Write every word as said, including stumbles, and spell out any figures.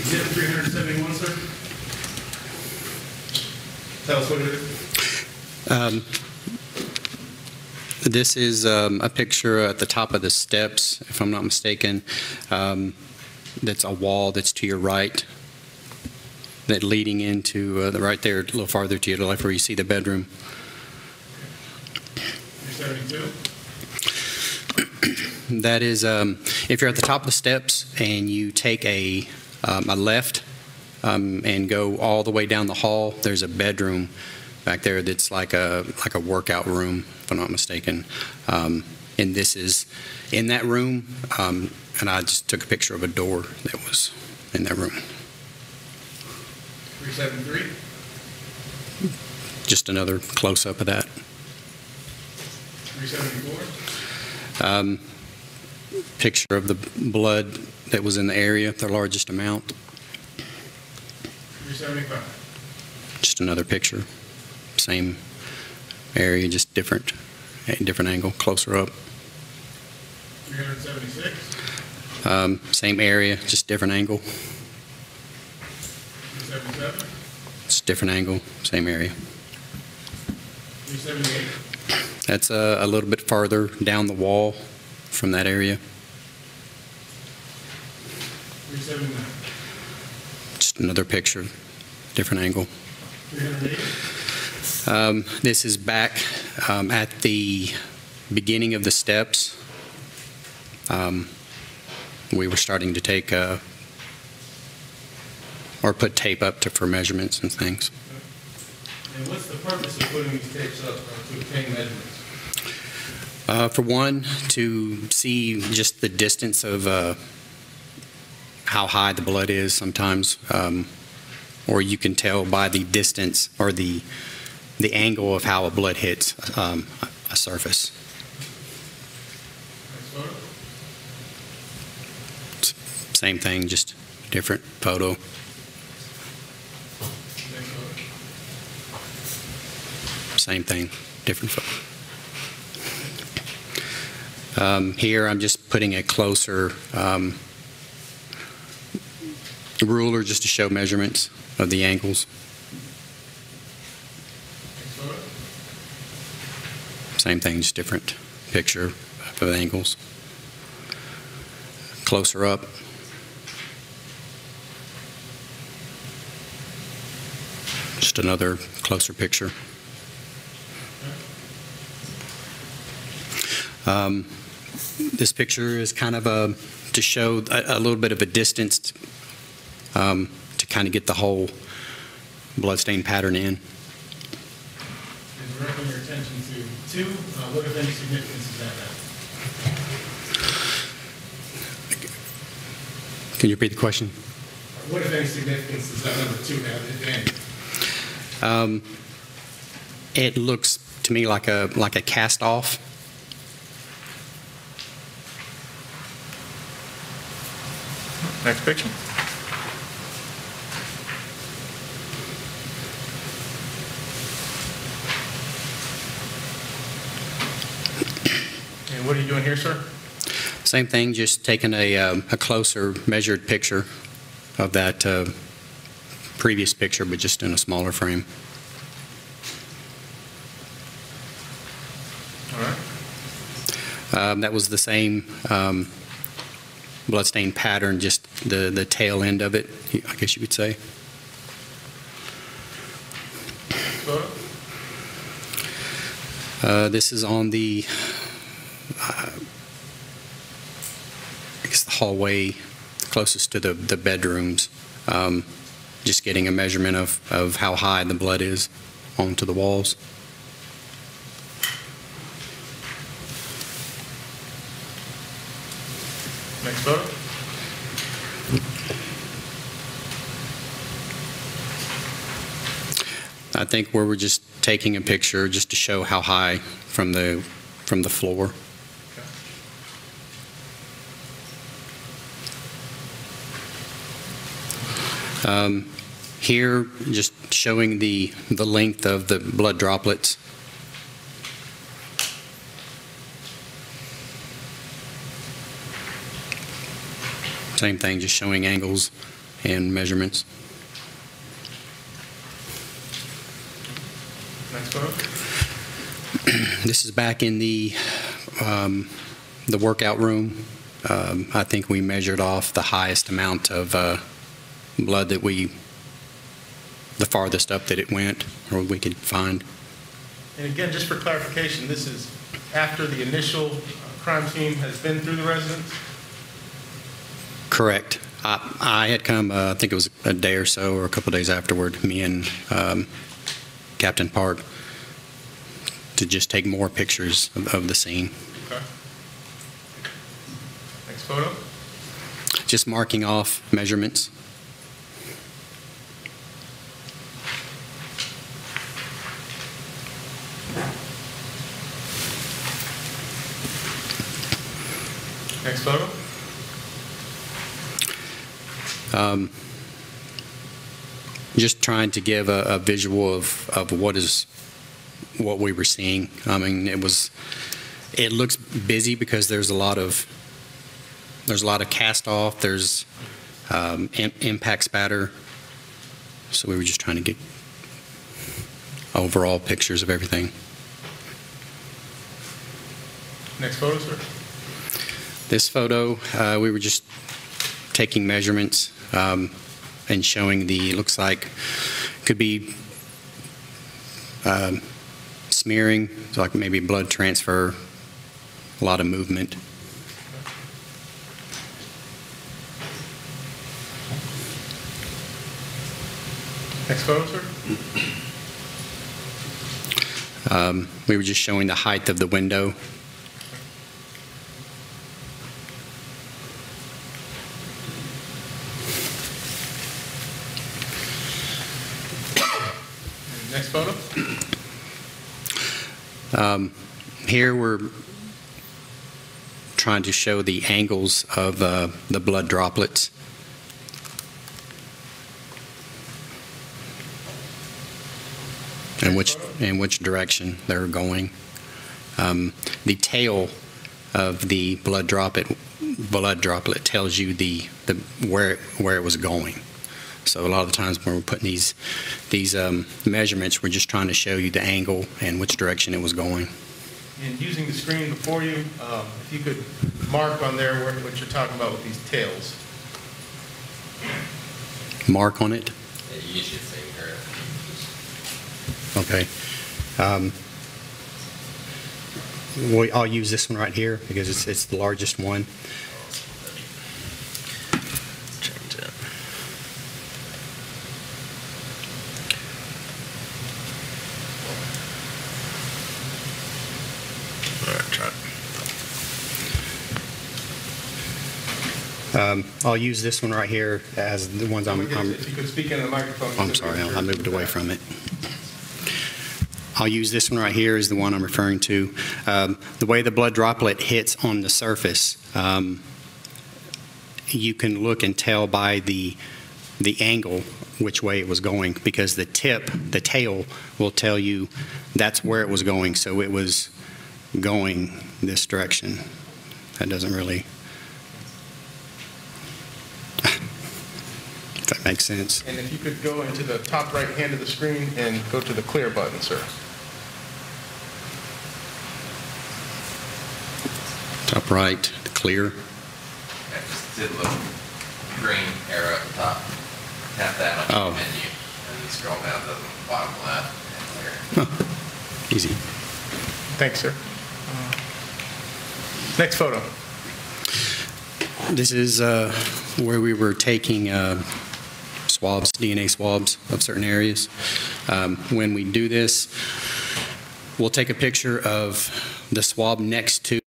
Exhibit three seventy-one, sir. Tell us what it is. Um, this is um, a picture at the top of the steps, if I'm not mistaken. Um, that's a wall that's to your right, that leading into uh, the right there, a little farther to your left where you see the bedroom. That is, um, if you're at the top of the steps and you take a, um, a left um, and go all the way down the hall, there's a bedroom back there that's like a, like a workout room, if I'm not mistaken. Um, and this is in that room, um, and I just took a picture of a door that was in that room. three seventy-three. Just another close-up of that. three seventy-four. Um, picture of the blood that was in the area, the largest amount. three seventy-five. Just another picture. Same area, just different, different angle, closer up. three seventy-six. Um, same area, just different angle. three seventy-seven. It's a different angle, same area. three seventy-eight. That's a, a little bit farther down the wall from that area. three seventy-nine. Just another picture, different angle. three oh eight. Um, this is back um, at the beginning of the steps. Um, we were starting to take a or put tape up to for measurements and things. And what's the purpose of putting these tapes up, to obtain measurements? Uh, for one, to see just the distance of uh, how high the blood is sometimes, um, or you can tell by the distance or the the angle of how a blood hits um, a surface. Same thing, just different photo. Same thing, different photo. Um, here I'm just putting a closer um, ruler just to show measurements of the angles. Same thing, just different picture of the angles. Closer up. Just another closer picture. Um, this picture is kind of a, to show a, a little bit of a distance um, to kind of get the whole bloodstain pattern in. And directing your attention to two, uh, what if any significance does that have? Can you repeat the question? What if any significance does that number two have, if any? Um, it looks to me like a like a cast off. Next picture. And what are you doing here, sir? Same thing, just taking a, um, a closer measured picture of that uh, previous picture, but just in a smaller frame. All right. Um, that was the same um, bloodstain pattern, just the, the tail end of it, I guess you would say. Uh, this is on the, uh, I guess the hallway closest to the, the bedrooms, um, just getting a measurement of, of how high the blood is onto the walls. Next photo. I think where we're just taking a picture just to show how high from the from the floor. Okay. Um, here, just showing the the length of the blood droplets. Same thing, just showing angles and measurements. Next photo. This is back in the um, the workout room. Um, I think we measured off the highest amount of uh, blood that we, the farthest up that it went, or we could find. And again, just for clarification, this is after the initial crime team has been through the residence? Correct. I, I had come, uh, I think it was a day or so, or a couple of days afterward, me and um, Captain Park, to just take more pictures of, of the scene. Okay. Next photo. Just marking off measurements. Next photo. Um, just trying to give a, a visual of, of what is what we were seeing. I mean, it was it looks busy because there's a lot of there's a lot of cast off. There's um, in, impact spatter. So we were just trying to get overall pictures of everything. Next photo, sir. This photo, uh, we were just taking measurements um, and showing the, looks like, could be um, smearing, so like maybe blood transfer, a lot of movement. Next photo, sir. Um, we were just showing the height of the window. Next photo. Um, here we're trying to show the angles of uh, the blood droplets. And which, in which direction they're going. Um, the tail of the blood droplet, blood droplet tells you the, the where, where it was going. So a lot of the times when we're putting these these um, measurements, we're just trying to show you the angle and which direction it was going. And using the screen before you, um, if you could mark on there what you're talking about with these tails. Mark on it? You should say here. Okay. Um, we, I'll use this one right here because it's, it's the largest one. Um, I'll use this one right here as the ones I'm. I'm if you could speak into the microphone. I'm sorry, I moved away from it. I'll use this one right here as the one I'm referring to. Um, the way the blood droplet hits on the surface, um, you can look and tell by the the angle which way it was going, because the tip, the tail, will tell you that's where it was going. So it was going this direction. That doesn't really. If that makes sense. And if you could go into the top right hand of the screen and go to the clear button, sir. Top right, the clear. I just did a little green arrow at the top. Tap that on the menu, and you scroll down to the bottom left and clear. Huh. Easy. Thanks, sir. Next photo. This is uh, where we were taking uh, swabs, D N A swabs of certain areas. Um, when we do this, we'll take a picture of the swab next to